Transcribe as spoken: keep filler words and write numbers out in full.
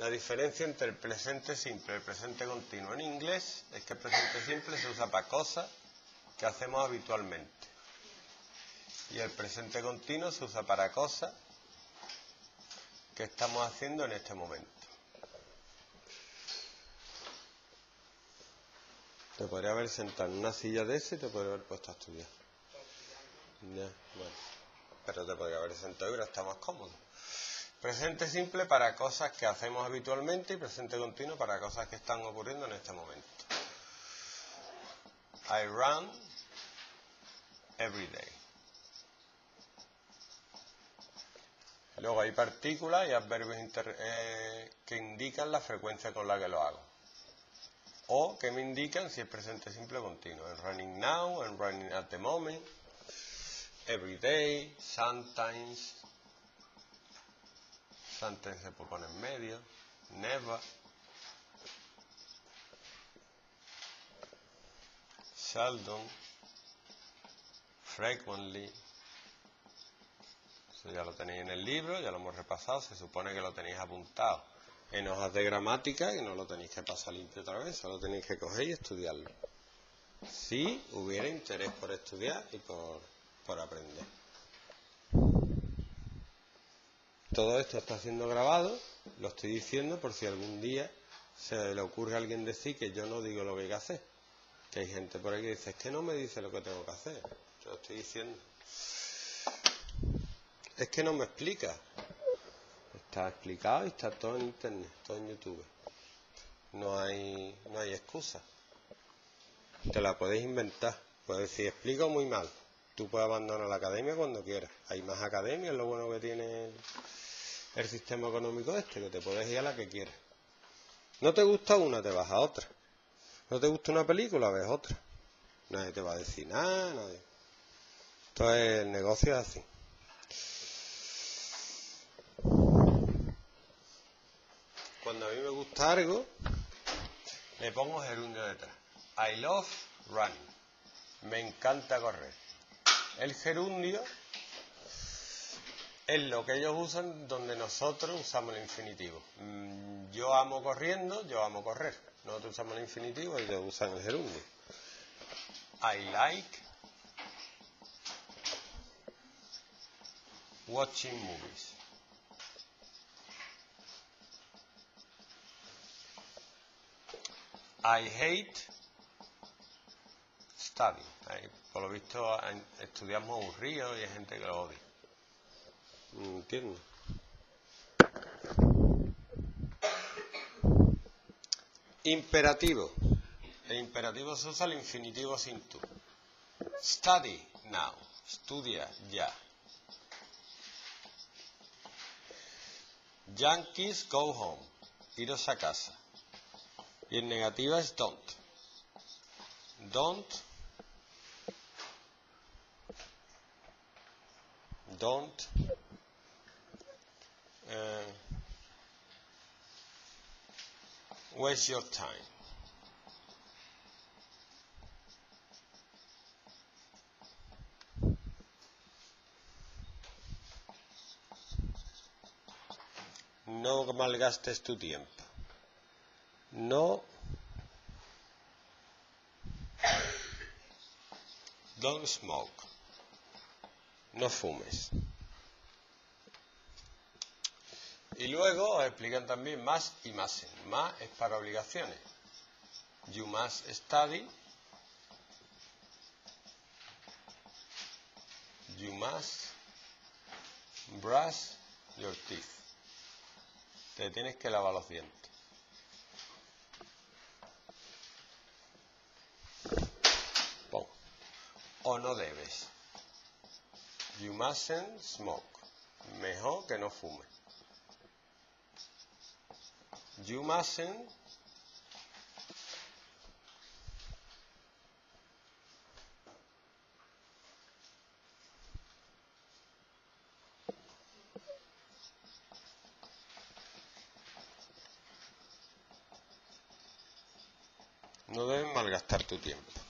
La diferencia entre el presente simple y el presente continuo en inglés es que el presente simple se usa para cosas que hacemos habitualmente. Y el presente continuo se usa para cosas que estamos haciendo en este momento. Te podría haber sentado en una silla de ese y te podría haber puesto a estudiar. Ya, bueno. Pero te podría haber sentado y ahora está más cómodo. Presente simple para cosas que hacemos habitualmente y presente continuo para cosas que están ocurriendo en este momento. I run every day. Luego hay partículas y adverbios inter eh, que indican la frecuencia con la que lo hago. O que me indican si es presente simple o continuo. I'm running now, I'm running at the moment, every day, sometimes. Antes se pone en medio, never, seldom, frequently. Eso ya lo tenéis en el libro, ya lo hemos repasado, se supone que lo tenéis apuntado en hojas de gramática y no lo tenéis que pasar limpio otra vez, solo tenéis que coger y estudiarlo. Si hubiera interés por estudiar y por, por aprender. Todo esto está siendo grabado, lo estoy diciendo por si algún día se le ocurre a alguien decir que yo no digo lo que hay que hacer. Que hay gente por ahí que dice, es que no me dice lo que tengo que hacer. Yo lo estoy diciendo. Es que no me explica. Está explicado y está todo en internet, todo en YouTube. No hay, no hay excusa. Te la podéis inventar. Puedes decir, explico muy mal. Tú puedes abandonar la academia cuando quieras. Hay más academias, lo bueno que tiene el... el sistema económico este, que te puedes ir a la que quieras. No te gusta una, te vas a otra. No te gusta una película, ves otra. Nadie te va a decir nada, nadie. Entonces el negocio es así. Cuando a mí me gusta algo, le pongo gerundio detrás. I love running. Me encanta correr. El gerundio es lo que ellos usan donde nosotros usamos el infinitivo. Yo amo corriendo, yo amo correr. Nosotros usamos el infinitivo y ellos usan el gerundio. I like watching movies. I hate studying. Por lo visto estudiamos aburrido y hay gente que lo odia. No entiendo. Imperativo. El imperativo se usa el infinitivo sin tú. Study now. Estudia ya. Yankees go home. Iros a casa. Y en negativa es don't. Don't. Don't. Uh, waste your time. No malgastes tu tiempo. No. Don't smoke. No fumes. Y luego os explican también más y más. Más es para obligaciones. You must study. You must brush your teeth. Te tienes que lavar los dientes. Pon. O no debes. You mustn't smoke. Mejor que no fume. You mustn't no debes malgastar tu tiempo.